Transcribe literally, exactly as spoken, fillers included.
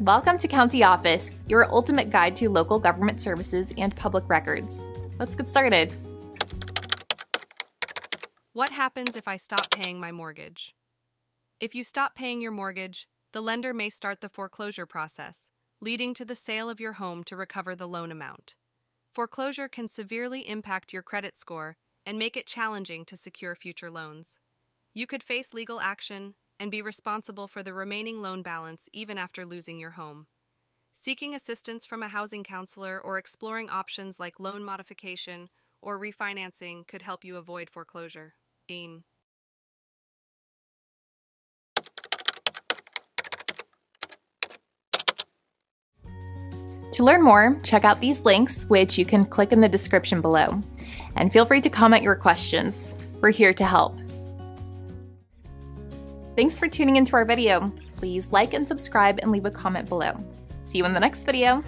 Welcome to County Office, your ultimate guide to local government services and public records. Let's get started. What happens if I stop paying my mortgage? If you stop paying your mortgage, the lender may start the foreclosure process, leading to the sale of your home to recover the loan amount. Foreclosure can severely impact your credit score and make it challenging to secure future loans. You could face legal action and be responsible for the remaining loan balance even after losing your home. Seeking assistance from a housing counselor or exploring options like loan modification or refinancing could help you avoid foreclosure. Dean. To learn more, check out these links, which you can click in the description below. And feel free to comment your questions. We're here to help. Thanks for tuning into our video. Please like and subscribe and leave a comment below. See you in the next video.